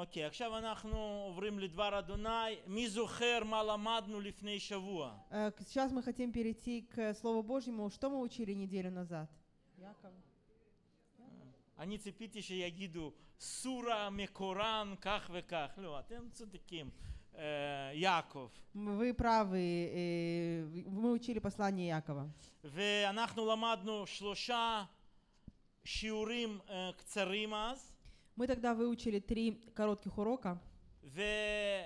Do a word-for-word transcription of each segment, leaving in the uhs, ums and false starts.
אוקיי, עכשיו אנחנו עוברים לדבר אדוני. מי זוכר מה למדנו לפני שבוע? Сейчас мы хотим перейти к Слову Божьему. Что мы учили неделю назад? Иаков. אני ציפיתי שיגידו סורה מקורן כך וכך. לא, אתם צודקים. Иаков. Вы правы. Мы учили послание Иакова. ואנחנו למדנו שלושה שיעורים קצרים אז. Мы тогда выучили три коротких урока. ואני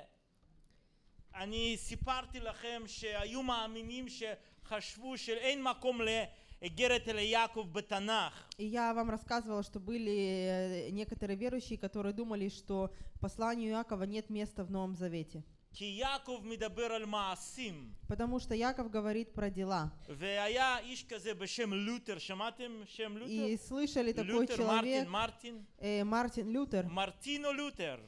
סיפרתי לכם שהיו מאמינים שחשבו שאין מקום לאגרת אל יעקב בתנ"ך. Я вам рассказывала, что были некоторые верующие, которые думали, что посланию Иакова нет места в Новом Завете. כי יעקב מדבר על מעשים. Потому что Яков говорит про дела. והיה איש כזה בשם לותר, שמעתם שם לותר? И слышали такой человек, Мартин, Мартин Лютер. Мартин Лютер.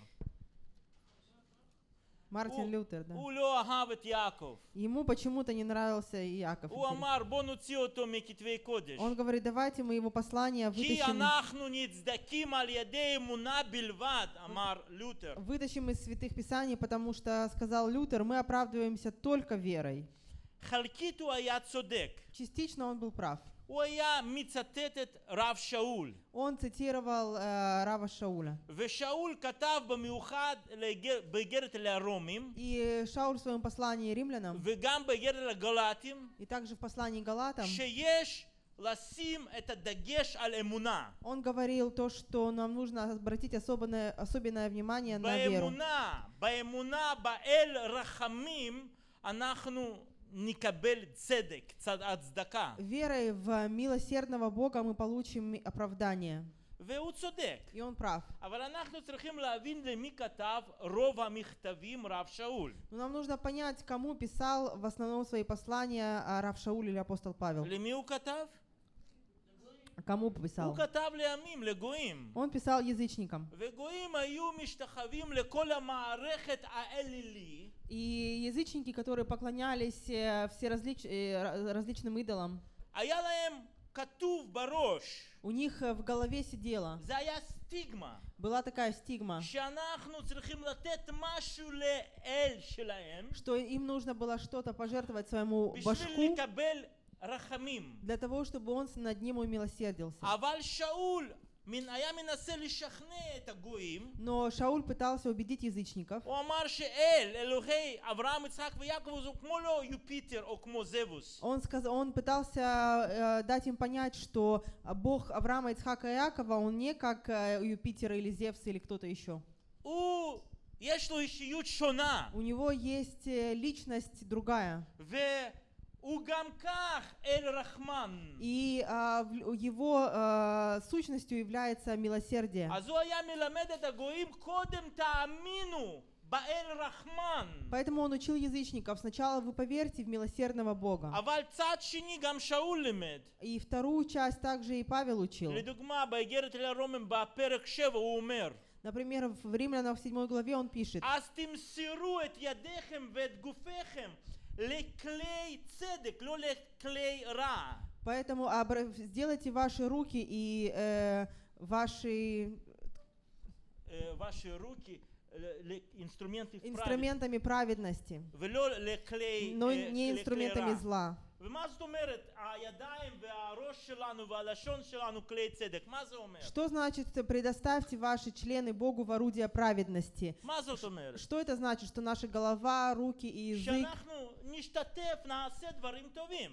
Мартин Лютер, да. הוא לא אהב את יעקב. Ему почему-то не нравился Иаков. הוא אמר, בוא נוציא אותו מכתבי קודש. Он говорит, давайте мы его послание вытащим. כי אנחנו נצדקים על ידי אמונה בלבד, אמר לותר. Вытащим из святых писаний, потому что, сказал Лютер, мы оправдываемся только верой. חלקית הוא היה צודק. Частично он был прав. הוא היה מצטט את רב שאול. Он цитировал uh, Рава Шауля. ושאול כתב במיוחד באיגרת לרומים. И Шауль в своем послании римлянам. וגם באיגרת לגלатים. И также в послании галатам. שיש לשים את הדגש על אמונה. Он говорил то, что нам нужно обратить особенное особенное внимание на веру. באמונה, באמונה, באל רחמים אנחנו Никабель цедек, цаддака. Верой в милосердного Бога мы получим оправдание. И он прав. Но нам нужно понять, кому писал в основном свои послания Рав Шауль или апостол Павел. Кому писал? Он писал язычникам. И язычники, которые поклонялись всеразлич... различным идолам, у них в голове сидела была такая стигма, что им нужно было что-то пожертвовать своему башку, для того, чтобы он над ним умилосердился. Но Шауль пытался убедить язычников. Он, сказал, он пытался э, дать им понять, что Бог Авраама, Ицхака и Иакова, он не как э, Юпитер или Зевс или кто-то еще. У него есть личность другая. И а, в, его а, сущностью является милосердие. Поэтому он учил язычников: сначала вы поверьте в милосердного Бога. И вторую часть также и Павел учил. Например, в Римлянам в седьмой главе он пишет: поэтому сделайте ваши руки и э, ваши э, ваши руки инструментами праведности, но не инструментами зла. Что значит предоставьте ваши члены Богу в орудие праведности? Что это значит, что наша голова, руки и язык,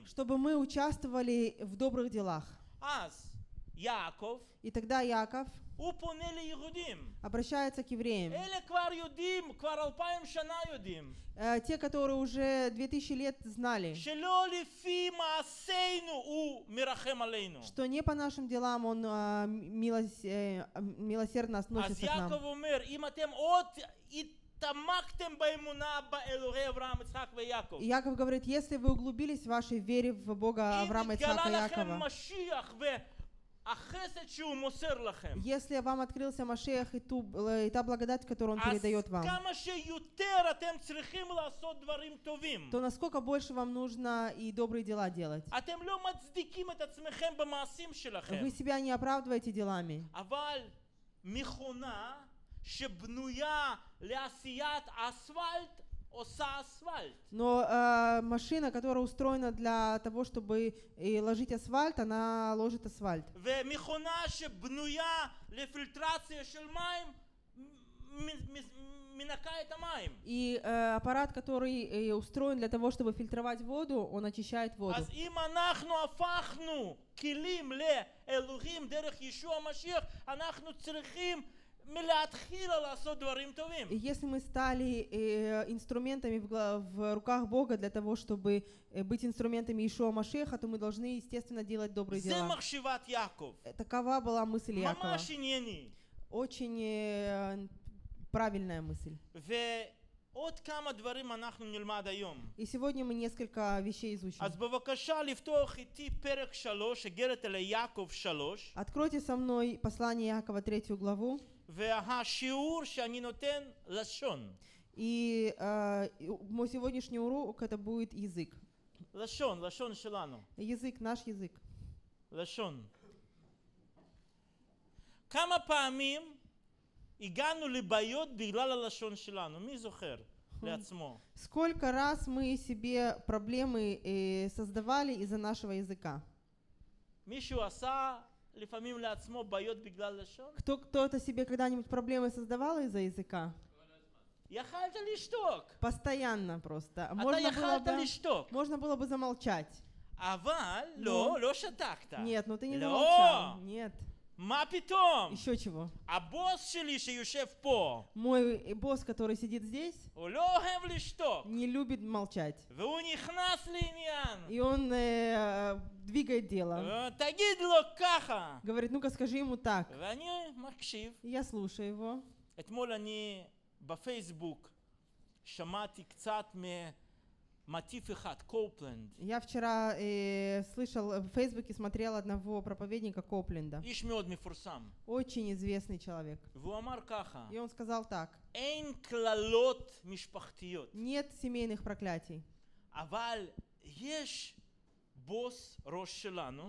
чтобы мы участвовали в добрых делах? И тогда Иаков обращается к евреям. Э, те, которые уже две тысячи лет знали, что не по нашим делам он э, милос, э, милосердно относится к нам. Иаков говорит, если вы углубились в вашей вере в Бога Авраама, Ицхака и Иакова, если вам открылся Машиях и, ту, и та благодать, которую Он передает вам, то насколько больше вам нужно и добрые дела делать. Вы себя не оправдываете делами. Но э, машина, которая устроена для того, чтобы и ложить асфальт, она ложит асфальт. И э, аппарат, который э, устроен для того, чтобы фильтровать воду, он очищает воду. И если мы стали э, инструментами в, в руках Бога для того, чтобы э, быть инструментами Ишуа Машеха, то мы должны, естественно, делать добрые дела. Такова была мысль Иакова. Очень э, правильная мысль. И сегодня мы несколько вещей изучим. Откройте со мной послание Иакова, третью главу. И э, мой сегодняшний урок это будет язык. Язык, наш язык. Сколько раз мы себе проблемы создавали из-за нашего языка? Кто, кто-то себе когда-нибудь проблемы создавал из-за языка? Постоянно просто. Можно было бы, можно было бы замолчать. Но. Нет, ну ты не замолчал. Нет. Еще чего? Мой босс, который сидит здесь, не любит молчать. И он э, двигает дело. Говорит, ну-ка скажи ему так. И я слушаю его. Я вчера э, слышал, в Фейсбуке смотрел одного проповедника Копленда. Очень известный человек. И он сказал так. Нет семейных проклятий. Но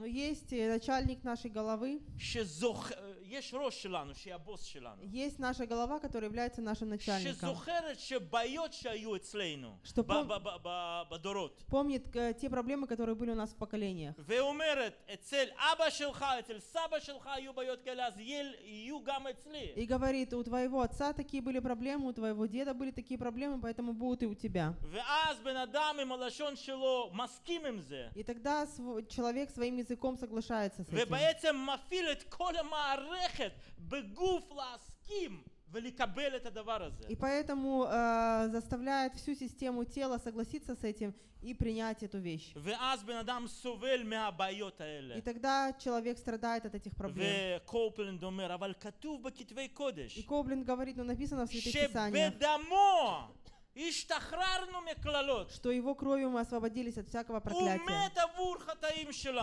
есть начальник нашей головы. Есть наша голова, которая является нашим начальником. Что пом... помнит те проблемы, которые были у нас в поколениях. И говорит, у твоего отца такие были проблемы, у твоего деда были такие проблемы, поэтому будут и у тебя. И тогда человек своим языком соглашается с этим. И поэтому э, заставляет всю систему тела согласиться с этим и принять эту вещь. И тогда человек страдает от этих проблем. И Копленд говорит, но написано в Святых Писаниях, что его кровью мы освободились от всякого проклятия.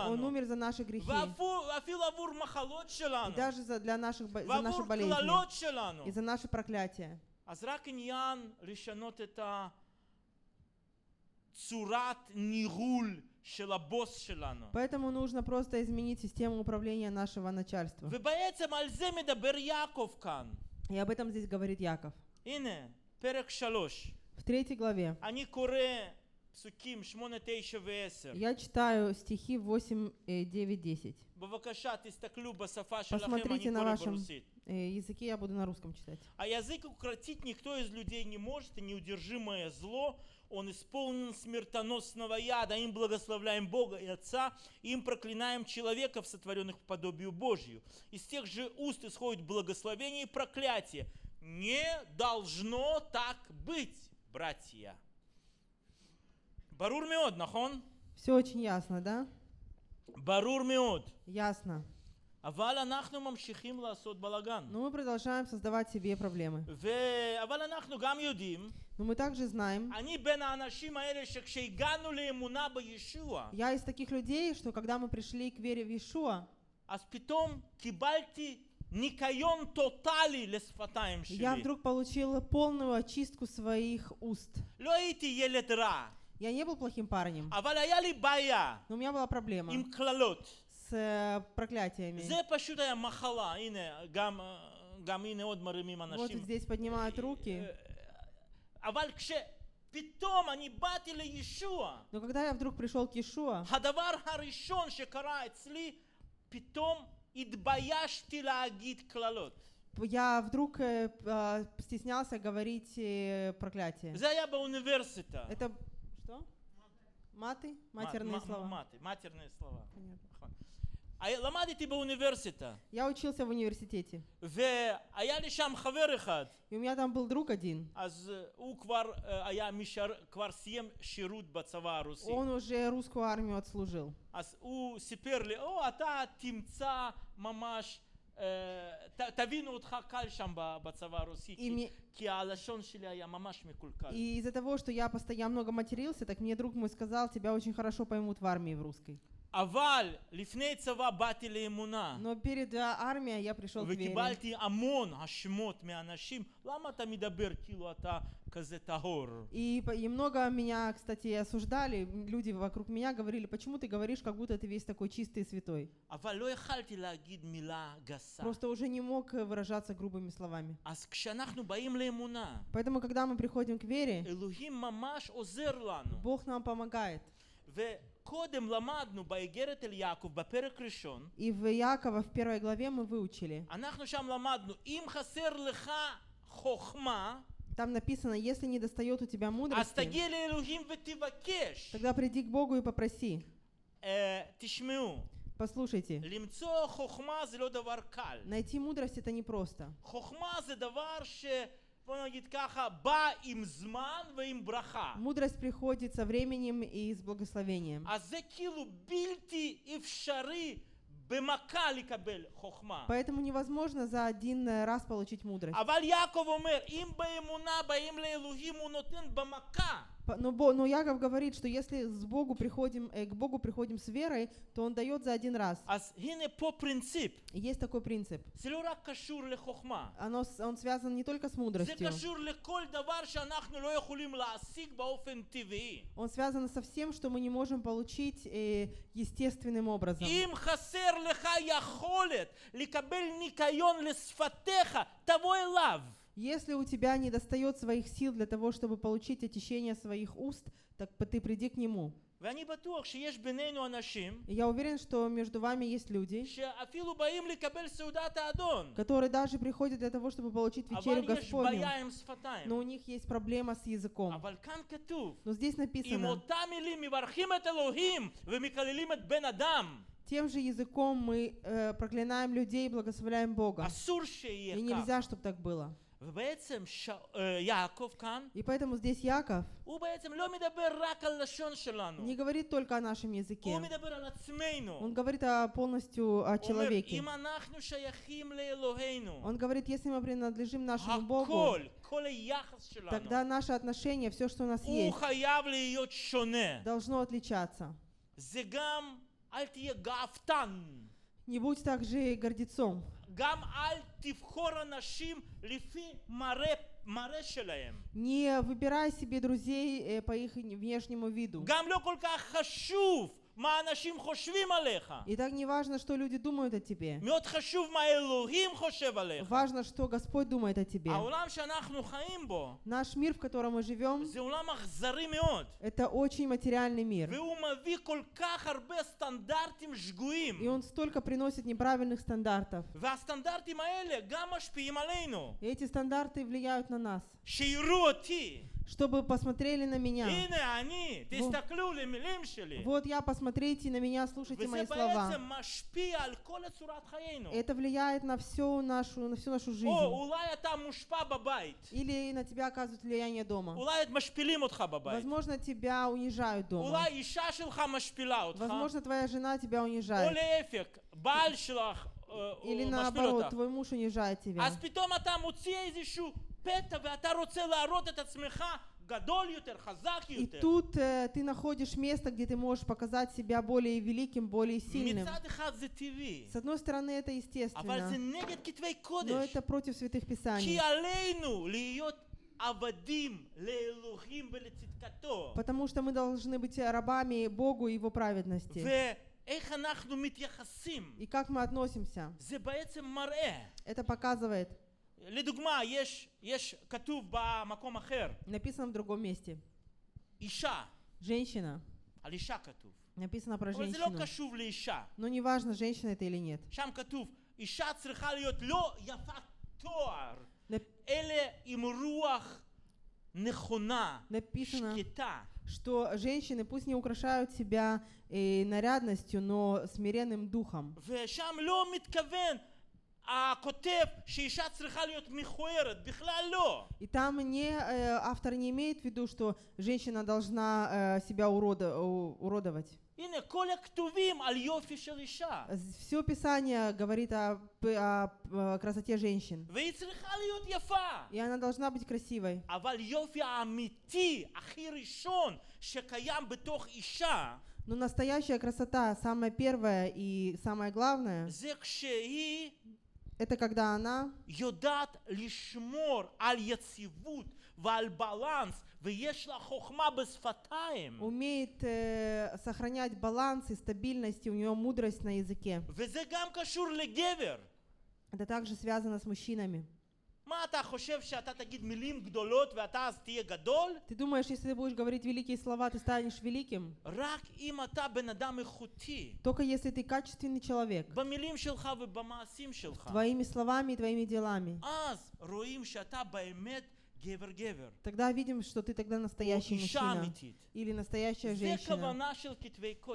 Он умер за наши грехи. И даже за, для наших, за наши болезни. И за наши проклятия. Поэтому нужно просто изменить систему управления нашего начальства. И об этом здесь говорит Иаков. В третьей главе я читаю стихи восемь, девять, десять. Посмотрите на вашем языке, я буду на русском читать. А язык укротить никто из людей не может, и неудержимое зло, он исполнен смертоносного яда. Им благословляем Бога и Отца, им проклинаем человеков, сотворенных по подобию Божью. Из тех же уст исходит благословение и проклятие. Не должно так быть, братья. Барур меод, нахон? Все очень ясно, да? Барур меод. Ясно. Но мы продолжаем создавать себе проблемы. Но мы также знаем, я из таких людей, что когда мы пришли к вере в Иешуа, я вдруг получила полную очистку своих уст. Я не был плохим парнем, но у меня была проблема с проклятиями. Вот здесь поднимают руки. Но когда я вдруг пришел к Иешуа, я вдруг э, стеснялся говорить проклятие. Это что? Маты? Матерные Мат, слова. Маты, матерные слова. Я учился в университете. И у меня там был друг один. Он уже русскую армию отслужил. И из-за того, что я постоянно много матерился, так мне друг мой сказал, тебя очень хорошо поймут в армии в русской. Но перед армией я пришел к вере. И, и много меня, кстати, осуждали. Люди вокруг меня говорили, почему ты говоришь, как будто ты весь такой чистый и святой. Просто уже не мог выражаться грубыми словами. Поэтому, когда мы приходим к вере, Бог нам помогает. И в Иакова в первой главе мы выучили. Там написано, если не достает у тебя мудрости, тогда приди к Богу и попроси. Послушайте, найти мудрость это непросто. Мудрость приходит со временем и с благословением. Поэтому невозможно за один раз получить мудрость. Но, но Иаков говорит, что если с Богу приходим, к Богу приходим с верой, то Он дает за один раз. Есть такой принцип. Оно, он связан не только с мудростью. Он связан со всем, что мы не можем получить э, естественным образом. Если у тебя не достает своих сил для того, чтобы получить очищение своих уст, так ты приди к Нему. И я уверен, что между вами есть люди, которые даже приходят для того, чтобы получить вечерю Господню, но у них есть проблема с языком. Но здесь написано, тем же языком мы э, проклинаем людей и благословляем Бога. И нельзя, чтобы так было. И поэтому здесь Иаков не говорит только о нашем языке. Он говорит о полностью о человеке. Он говорит, если мы принадлежим нашему Богу, тогда наше отношение, все, что у нас есть, должно отличаться. Не будь также гордецом. Не выбирай себе друзей по их внешнему виду. И так не важно, что люди думают о тебе. Важно, что Господь думает о тебе. Наш мир, в котором мы живем, это очень материальный мир. И он столько приносит неправильных стандартов. И эти стандарты влияют на нас. Чтобы посмотрели на меня. Вот, вот я, посмотрите на меня, слушайте мои слова. Это влияет на всю нашу, на всю нашу жизнь. Или на тебя оказывают влияние дома. Возможно, тебя унижают дома. Возможно, твоя жена тебя унижает. Или наоборот, твой муж унижает тебя. И тут э, ты находишь место, где ты можешь показать себя более великим, более сильным. С одной стороны, это естественно, но это против святых писаний. Потому что мы должны быть рабами Богу и Его праведности. И как мы относимся? Это показывает, Написано в другом месте. Женщина. Написано про женщину. Но не важно, женщина это или нет. Написано, что женщины пусть не украшают себя э, нарядностью, но смиренным духом. И там не, э, автор не имеет в виду, что женщина должна э, себя урода, у, уродовать. Все Писание говорит о, о, о красоте женщин. И она должна быть красивой. Но настоящая красота, самая первая и самая главная, это когда она умеет э, сохранять баланс и стабильность, и у нее мудрость на языке. Это также связано с мужчинами. Ты думаешь, если ты будешь говорить великие слова, ты станешь великим? Только если ты качественный человек. Твоими словами и твоими делами. Тогда видим, что ты тогда настоящий мужчина или настоящая женщина.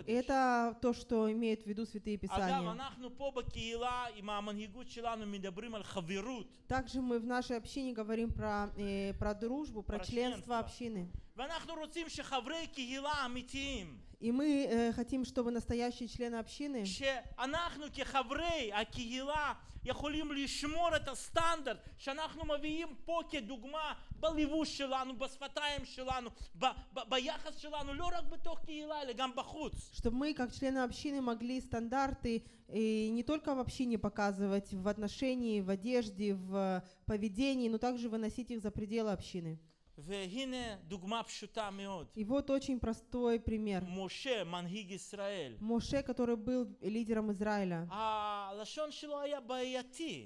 И это то, что имеет в виду Святые Писания. Также мы в нашей общине говорим про, э, про дружбу, про, про членство общины. И мы э, хотим, чтобы настоящие члены общины, чтобы мы, как члены общины, могли стандарты и не только в общине показывать, в отношении, в одежде, в поведении, но также выносить их за пределы общины. И вот очень простой пример. Моше, который был лидером Израиля. У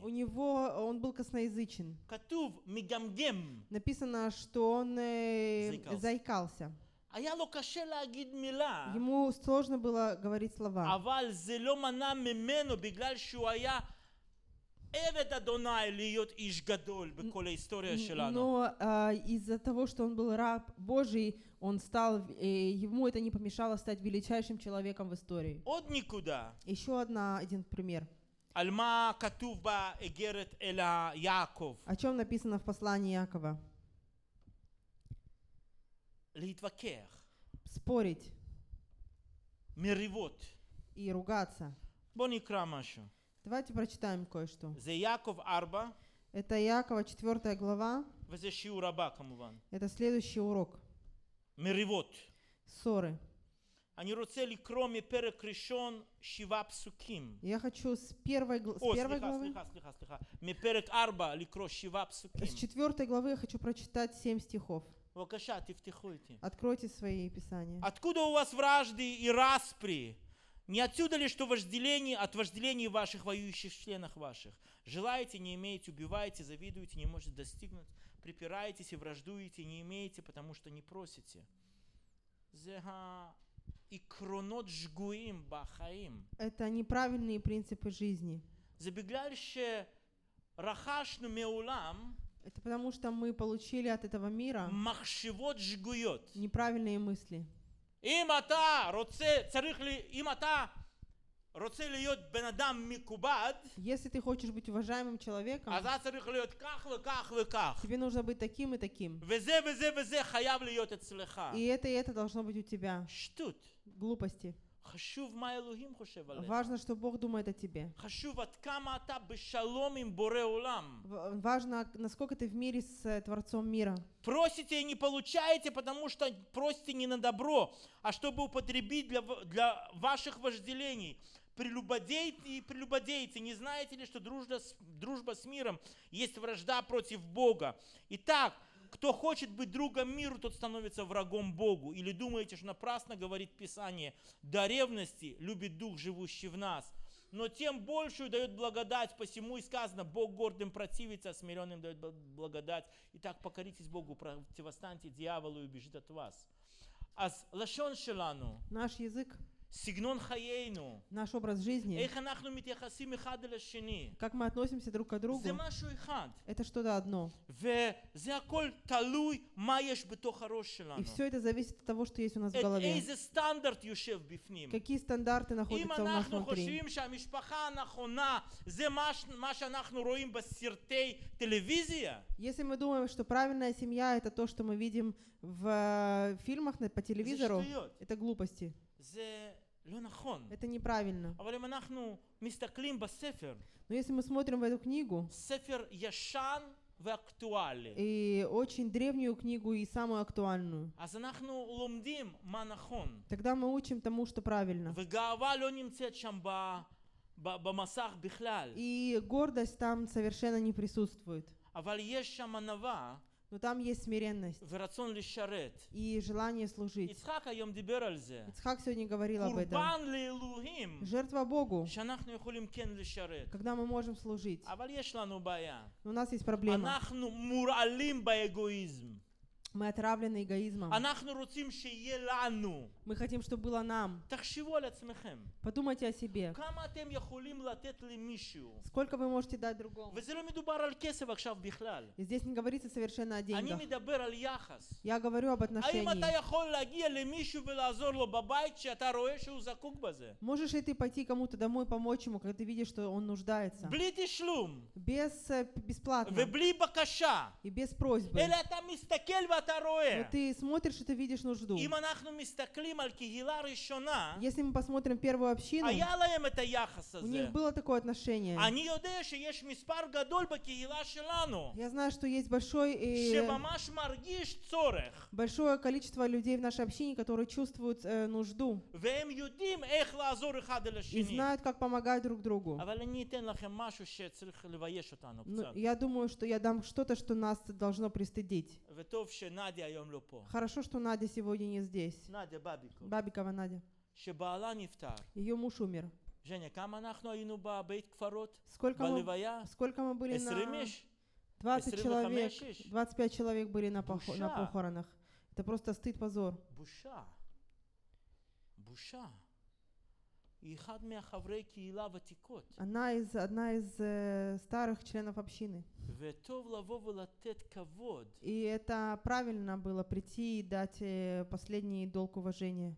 него он был косноязычен. Написано, что он заикался. Ему сложно было говорить слова. Но э, из-за того, что он был раб Божий, он стал, э, ему это не помешало стать величайшим человеком в истории. Еще одна, один пример. О чем написано в послании Иакова? Спорить и ругаться. Давайте прочитаем кое-что. Это Иакова, четвёртая глава. Это следующий урок. Ссоры. Я хочу с первой, с первой главы, с четвёртой главы я хочу прочитать семь стихов. Откройте свои писания. Откуда у вас вражды и распри? Не отсюда ли, что вожделение от вожделений ваших воюющих членах ваших? Желаете, не имеете, убиваете, завидуете, не можете достигнуть, припираетесь и враждуете, не имеете, потому что не просите. Это неправильные принципы жизни. Это потому что мы получили от этого мира неправильные мысли. Если ты хочешь быть уважаемым человеком, тебе нужно быть таким и таким. И это и это должно быть у тебя. Глупости. Важно, что Бог думает о тебе. Важно, насколько ты в мире с Творцом мира. Просите и не получаете, потому что просите не на добро, а чтобы употребить для, для ваших вожделений. Прелюбодейте и прелюбодейте. Не знаете ли, что дружба, дружба с миром есть вражда против Бога? Итак, кто хочет быть другом миру, тот становится врагом Богу. Или думаете, что напрасно говорит Писание: до ревности любит Дух, живущий в нас. но тем большую дает благодать, посему и сказано: Бог гордым противится, а смиренным дает благодать. Итак, покоритесь Богу, противостаньте дьяволу и убежит от вас. Аз лашон шелану. Наш язык. Сигнон хаейну. Наш образ жизни. Эйх анахну митяхасим эхад эль ашени. Как мы относимся друг к другу. Зе машу эхад. Это что-то одно. Взе аколь талуй ма еш бетох харош шелану. И все это зависит от того, что есть у нас в голове. Эйзе стандарт юшев бифним. Какие стандарты находятся у нас внутри. Им анахну хошивим ша мишпаха анахона зе ма ша анахну роим басертей телевизия. Если мы думаем, что правильная семья — это то, что мы видим в фильмах по телевизору, это глупости. Это неправильно. Но если мы смотрим в эту книгу, и очень древнюю книгу, и самую актуальную, тогда мы учим тому, что правильно. И гордость там совершенно не присутствует. Но там есть смиренность и желание служить. Ицхак сегодня говорил об этом. Жертва Богу, когда мы можем служить. Но у нас есть проблема. Мы отравлены эгоизмом. Мы хотим, чтобы было нам. Подумайте о себе. Сколько вы можете дать другому? И здесь не говорится совершенно о деньгах. Я говорю об отношениях. Можешь ли ты пойти кому-то домой, помочь ему, когда ты видишь, что он нуждается? Без бесплатно. И без просьбы. Но ты смотришь и ты видишь нужду. Если мы посмотрим первую общину, у них было такое отношение. Я знаю, что есть большой, э, большое количество людей в нашей общине, которые чувствуют э, нужду и знают, как помогать друг другу. Но я думаю, что я дам что-то, что нас должно пристыдить. Хорошо, что Надя сегодня не здесь. Надя Бабикова. Бабикова Надя. Ее муж умер. Женя, сколько мы, сколько мы были на... двадцать человек, двадцать пять человек были на, пох... на похоронах. Это просто стыд, позор. Буша. Буша. Она из, одна из э, старых членов общины. И это правильно было прийти и дать э, последний долг уважения.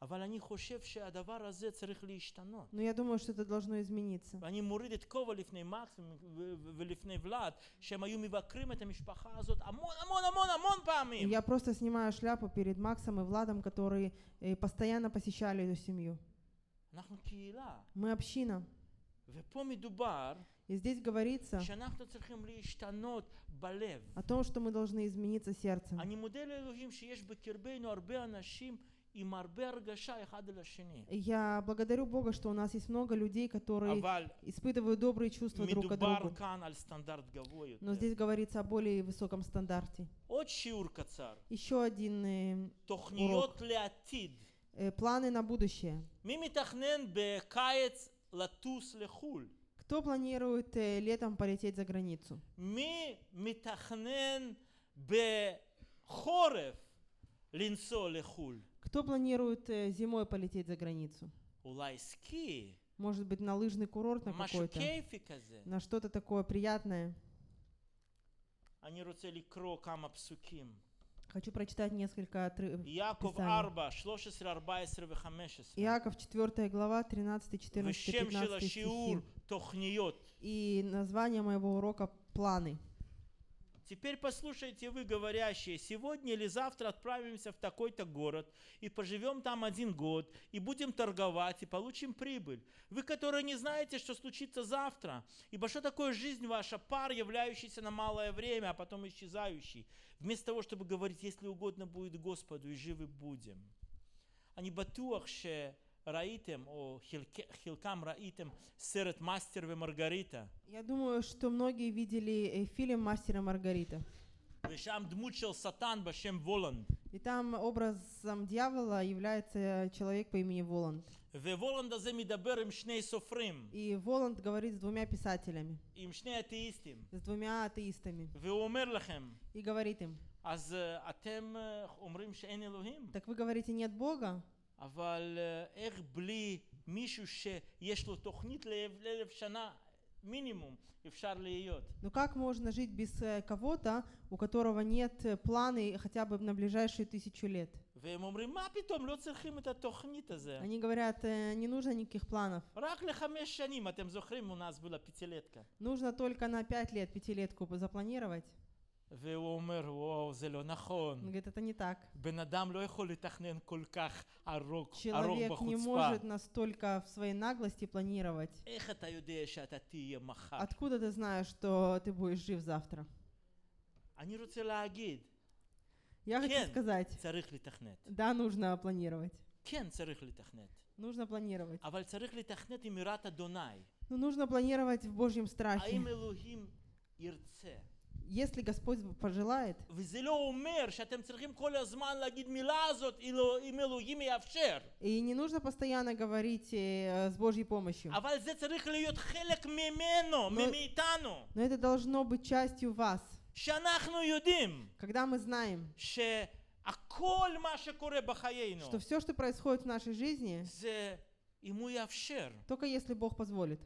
Но я думаю, что это должно измениться. Я просто снимаю шляпу перед Максом и Владом, которые э, постоянно посещали эту семью. Мы община. И здесь говорится о том, что мы должны измениться сердцем. Я благодарю Бога, что у нас есть много людей, которые испытывают добрые чувства друг к другу. Но здесь говорится о более высоком стандарте. Еще один урок. Планы на будущее. Кто планирует э, летом полететь за границу? Кто планирует э, зимой полететь за границу? Может быть, на лыжный курорт, на какой-то, на что-то такое приятное. Хочу прочитать несколько отрывков. Иаков четвёртая глава, тринадцать, четырнадцать, пятнадцать стихи. И название моего урока – «Планы». Теперь послушайте вы, говорящие, сегодня или завтра отправимся в такой-то город и поживем там один год, и будем торговать, и получим прибыль. Вы, которые не знаете, что случится завтра, ибо что такое жизнь ваша, пар, являющийся на малое время, а потом исчезающий, вместо того, чтобы говорить, если угодно будет Господу, и живы будем. Они батуахше раитем, о хилкам раитем, серед мастера Маргарита. Я думаю, что многие видели фильм «Мастера Маргарита». И И там образом дьявола является человек по имени Воланд. И Воланд говорит с двумя писателями, с двумя атеистами, и говорит им: так вы говорите, нет Бога? Но как можно жить без кого-то, у которого нет плана хотя бы на ближайшие тысячу лет? Они говорят, не нужно никаких планов. Нужно только на пять лет пятилетку запланировать. והוא אומר, וואו, זה לא נכון. בן אדם לא יכול לתכנן כל כך ארוך בחוצפה. איך אתה יודע שאתה תהיה מחר? אני רוצה להגיד, כן, צריך לתכנת. כן, צריך לתכנת. אבל צריך לתכנת עם יראת אדוני. האם אלוהים ירצה? Если Господь пожелает. И не нужно постоянно говорить с Божьей помощью. Но, но это должно быть частью вас. Когда мы знаем, что все, что происходит в нашей жизни, только если Бог позволит.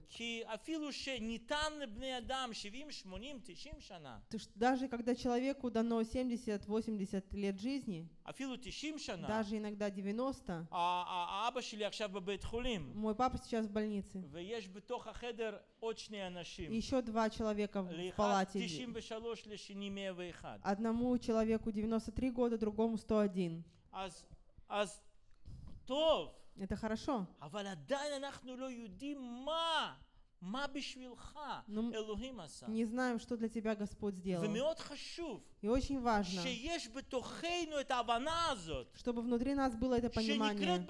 Даже когда человеку дано семьдесят-восемьдесят лет жизни, даже иногда девяносто, мой папа сейчас в больнице, еще два человека в палате, одному человеку девяносто три года, другому сто один. Это хорошо. Но мы не знаем, что для тебя Господь сделал. И очень важно, чтобы внутри нас было это понимание,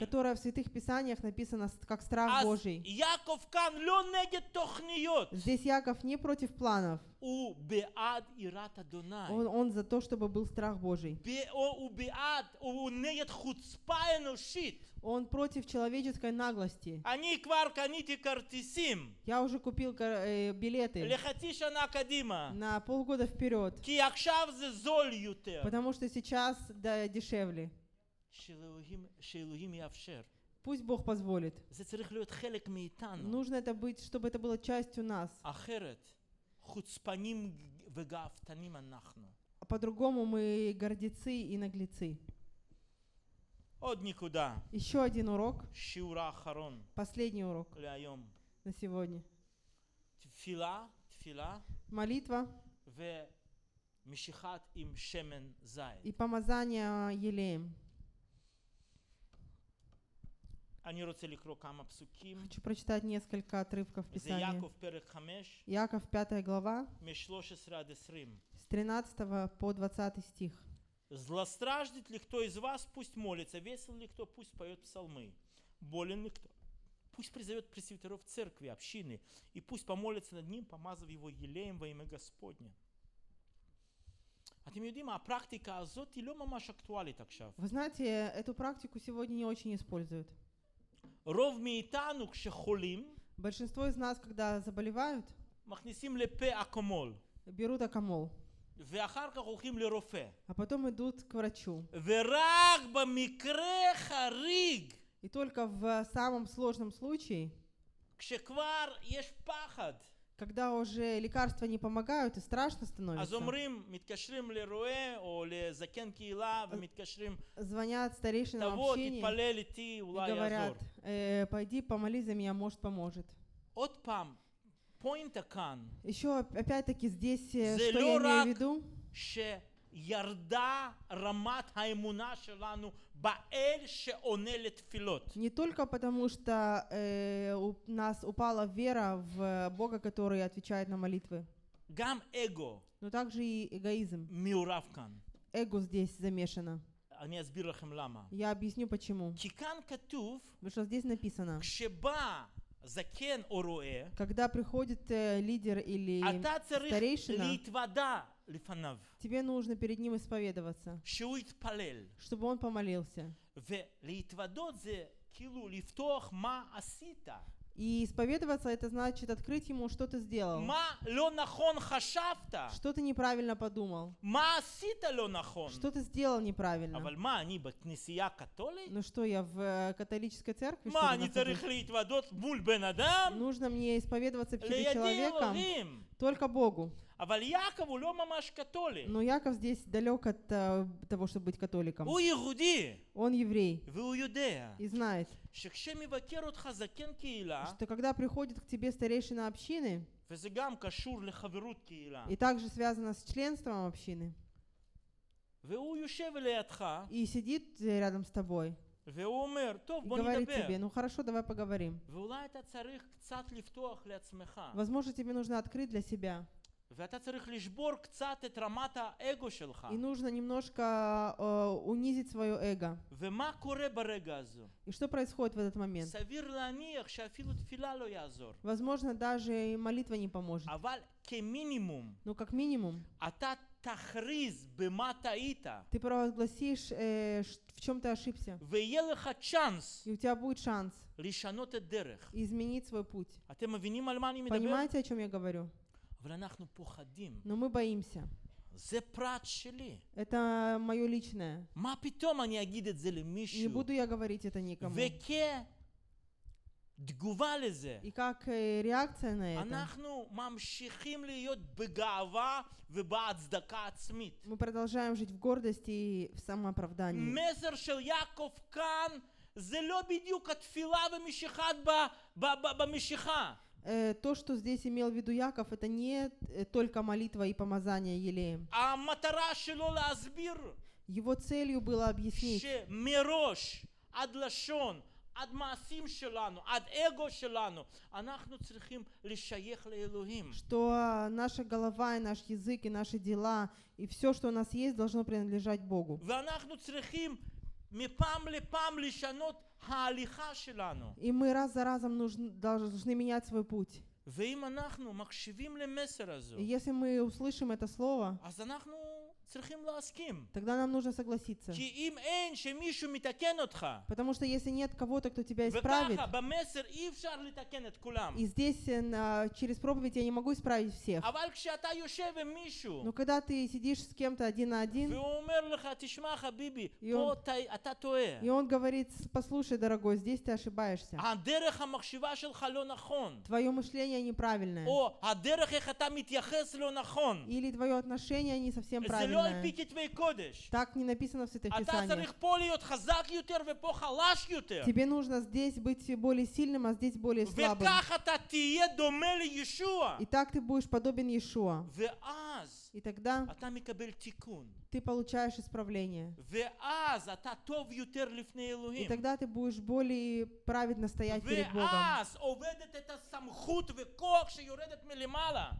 которое в Святых Писаниях написано как страх Божий. Здесь Иаков не против планов. Он, он за то, чтобы был страх Божий. Он против человеческой наглости. Я уже купил билеты на полгода вперед, потому что сейчас да, дешевле. Пусть Бог позволит. Нужно это быть, чтобы это было частью нас. По-другому мы гордецы и наглецы. Еще один урок. Последний урок на сегодня. Молитва и помазание елеем. Хочу прочитать несколько отрывков Писания. Иаков, пятая глава, с тринадцатого по двадцатый стих. «Злостраждет ли кто из вас, пусть молится, весел ли кто, пусть поет псалмы, болен ли кто, пусть призовет пресвитеров церкви, общины, и пусть помолится над ним, помазав его елеем во имя Господне». Вы знаете, эту практику сегодня не очень используют. Большинство из нас, когда заболевают, берут акамол, а потом идут к врачу. И только в самом сложном случае, когда уже лекарства не помогают и страшно становится, звонят старейшинам общине и говорят, э, пойди помолись за меня, может поможет. Еще опять-таки здесь, что я имею в виду, не только потому, что э, у нас упала вера в Бога, который отвечает на молитвы, но также и эгоизм. Эго здесь замешано. Я объясню почему. Потому что здесь написано, когда приходит лидер или старейшина, тебе нужно перед ним исповедоваться, чтобы он помолился. И исповедоваться — это значит открыть ему, что ты сделал, что ты неправильно подумал, что ты сделал неправильно. Ну что, я в католической церкви? Нужно мне исповедоваться перед человеком только Богу. Но Иаков здесь далек от uh, того, чтобы быть католиком. Он еврей и знает, что когда приходит к тебе старейшина общины, и также связано с членством общины, и сидит рядом с тобой, и говорит тебе: ну хорошо, давай поговорим. Возможно, тебе нужно открыть для себя. И нужно немножко э, унизить свое эго. И что происходит в этот момент? Возможно, даже и молитва не поможет. Но как минимум ты провозгласишь, э, в чем ты ошибся. И у тебя будет шанс изменить свой путь. Понимаете, о чем я говорю? Но мы боимся. Это мое личное. Не буду я говорить это никому. И как реакция на это, мы продолжаем жить в гордости и в самооправдании. То, что здесь имел в виду Иаков, это не только молитва и помазание елеем. Его целью было объяснить, что наша голова и наш язык и наши дела и все, что у нас есть, должно принадлежать Богу. И мы раз за разом нужны, должны менять свой путь. И если мы услышим это слово, тогда нам нужно согласиться. Потому что если нет кого-то, кто тебя исправит, и здесь через проповедь я не могу исправить всех. Но когда ты сидишь с кем-то один на один, и он, и он говорит: послушай, дорогой, здесь ты ошибаешься. Твое мышление неправильное. Или твое отношение не совсем правильное. Так не написано в Святых Писаниях. Тебе нужно здесь быть более сильным, а здесь более слабым. И так ты будешь подобен Иешуа. И тогда ты получаешь исправление. И тогда ты будешь более праведно стоять перед Богом.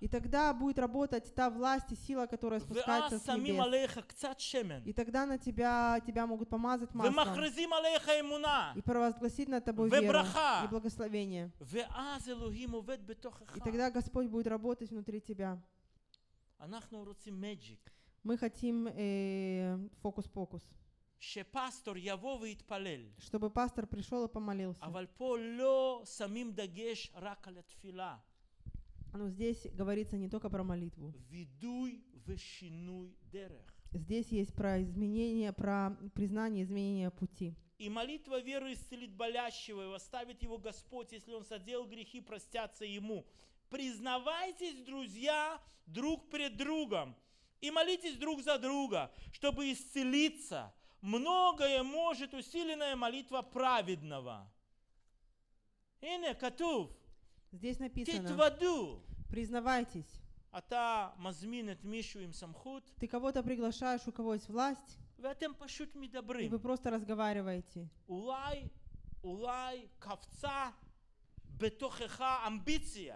И тогда будет работать та власть и сила, которая спускается с небес. И тогда на тебя, тебя могут помазать маслом и провозгласить над тобой веру и благословение. И тогда Господь будет работать внутри тебя. Мы хотим э, фокус-покус, чтобы пастор пришел и помолился. Но здесь говорится не только про молитву. Здесь есть про изменение, про признание изменения пути. И молитва веры исцелит болящего, и восставит его Господь, если он соделал грехи, простятся ему. Признавайтесь, друзья, друг пред другом, и молитесь друг за друга, чтобы исцелиться. Многое может усиленная молитва праведного. Здесь написано: признавайтесь. Ты кого-то приглашаешь, у кого есть власть, и вы просто разговариваете.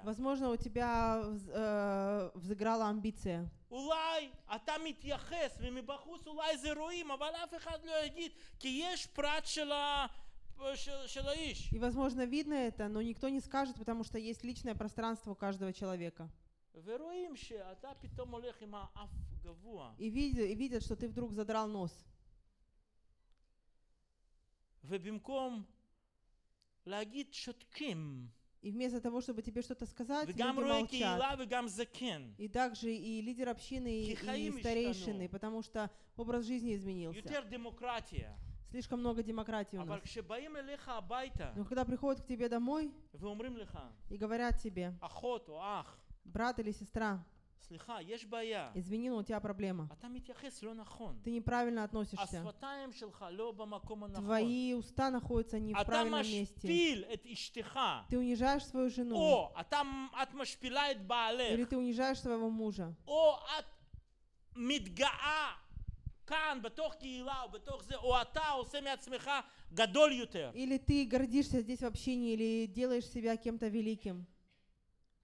Возможно, у тебя э, взыграла амбиция. И, возможно, видно это, но никто не скажет, потому что есть личное пространство у каждого человека. И видят, и видят, что ты вдруг задрал нос. И вместо того, чтобы тебе что-то сказать, люди молчат. И также и лидер общины, и, и старейшины, потому что образ жизни изменился. Слишком много демократии у нас. Но когда приходят к тебе домой и говорят тебе, брат или сестра, извини, но у тебя проблема. Ты неправильно относишься. Твои уста находятся не в правильном месте. Ты унижаешь свою жену. Или ты унижаешь своего мужа. Или ты гордишься здесь в общении, или делаешь себя кем-то великим.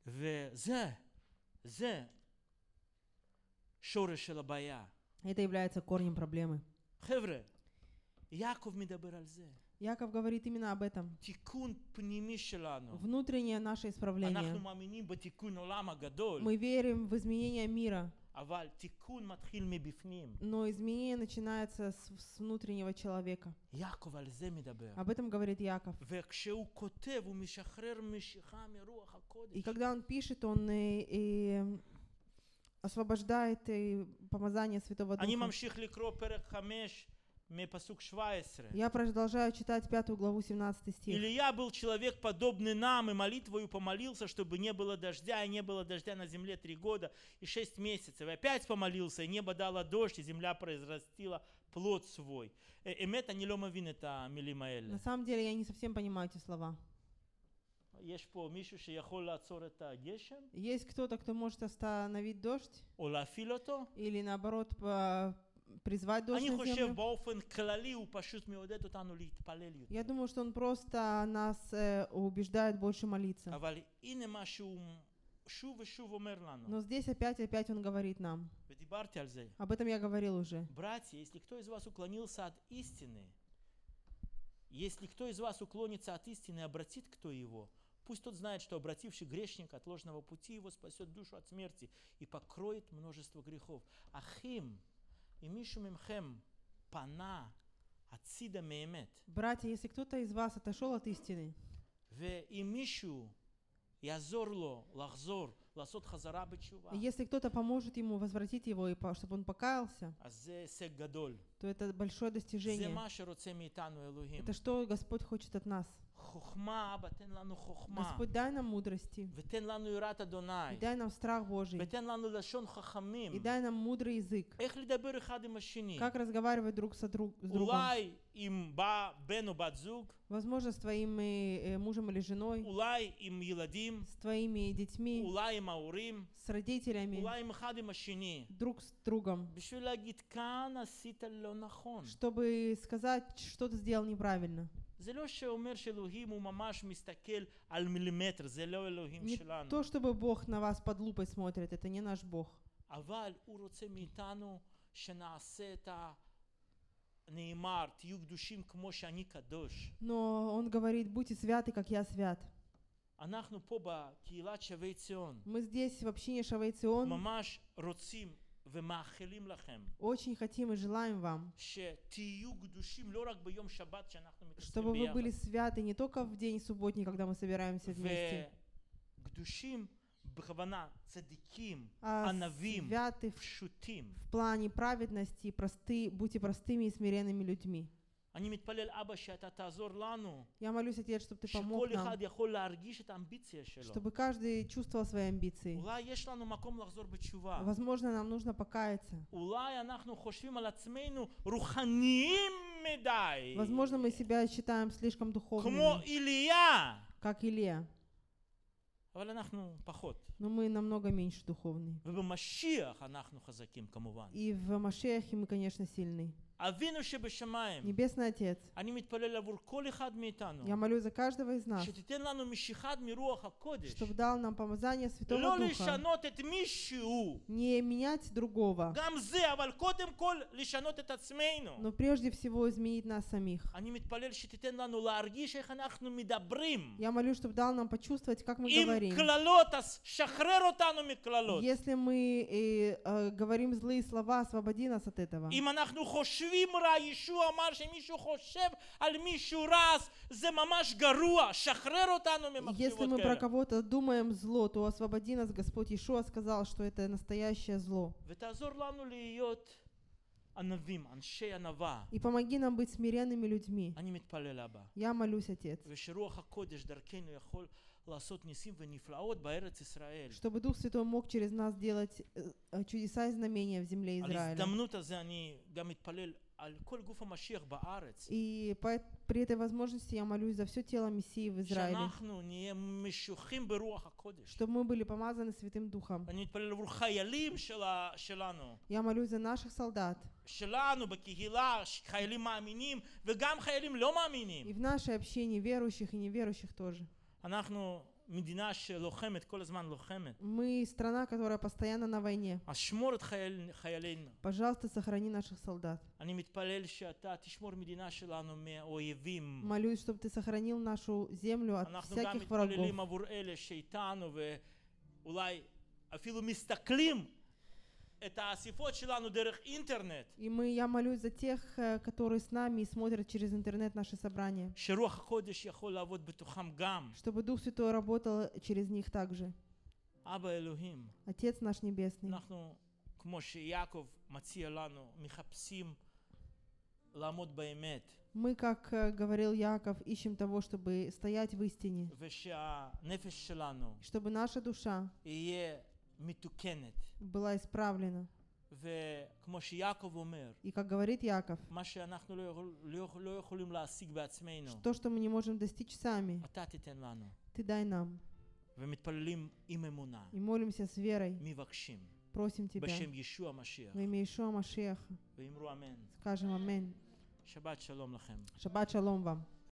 Это является корнем проблемы. Иаков говорит именно об этом. Внутреннее наше исправление. Мы верим в изменение мира. Но изменение начинается с, с внутреннего человека. Об этом говорит Иаков. И когда он пишет, он и, и освобождает и помазание Святого Духа. Я продолжаю читать пятую главу, семнадцатый стих. Илья был человек, подобный нам, и молитвою помолился, чтобы не было дождя, и не было дождя на земле три года и шесть месяцев. И опять помолился, и небо дало дождь, и земля произрастила плод свой. На самом деле я не совсем понимаю эти слова. Есть кто-то, кто может остановить дождь? Или наоборот, призвать дождь на землю? Я думаю, что он просто нас э, убеждает больше молиться. Но здесь опять опять он говорит нам. Об этом я говорил уже. Братья, если кто из вас уклонился от истины, если кто из вас уклонится от истины, обратит кто его, пусть тот знает, что обративший грешника от ложного пути его спасет душу от смерти и покроет множество грехов. Ахим, братья, если кто-то из вас отошел от истины, если кто-то поможет ему возвратить его, и чтобы он покаялся, то это большое достижение. Это что Господь хочет от нас. Господь, дай нам мудрости, и дай нам страх Божий, и дай нам мудрый язык, как разговаривать друг с другом, возможно, с твоим э, мужем или женой, с твоими детьми, с родителями, друг с другом, чтобы сказать, что ты сделал неправильно. Не то, чтобы Бог на вас под лупой смотрит, это не наш Бог. Но Он говорит, будьте святы, как я свят. Мы здесь в общине Шавей Цион очень хотим и желаем вам, чтобы вы были святы не только в день субботний, когда мы собираемся вместе, а святы в плане праведности, просты, будьте простыми и смиренными людьми. Я молюсь, Отец, чтобы Ты помог нам, чтобы каждый чувствовал свои амбиции. Возможно, нам нужно покаяться. Возможно, мы себя считаем слишком духовными, как Илья. Но мы намного меньше духовны. И в Машиахе мы, конечно, сильны. Небесный Отец, я молю за каждого из нас, чтобы дал нам помазание Святого Духа, не менять другого, но прежде всего изменить нас самих. Я молю, чтобы дал нам почувствовать, как мы говорим. Если мы э, э, говорим злые слова, освободи нас от этого. Если мы про кого-то думаем зло, то освободи нас, Господь. Иешуа сказал, что это настоящее зло. И помоги нам быть смиренными людьми. Я молюсь, Отец, чтобы Дух Святой мог через нас делать чудеса и знамения в земле Израиля. И по, при этой возможности я молюсь за все тело Мессии в Израиле, чтобы мы были помазаны Святым Духом. Я молюсь за наших солдат, и в нашей общине верующих и неверующих тоже. Мы страна, которая постоянно на войне. Пожалуйста, сохрани наших солдат. Молюсь, чтобы ты сохранил нашу землю от всяких врагов. И мы, я молюсь за тех, которые с нами и смотрят через интернет наши собрания, чтобы Дух Святой работал через них также. Отец наш Небесный, мы, как говорил Иаков, ищем того, чтобы стоять в истине, чтобы наша душа была исправлена. И как говорит Иаков, то, что мы не можем достичь сами, ты дай нам. И молимся с верой, просим Тебя во имя Ишуа Машеха. Скажем аминь. Шаббат шалом вам.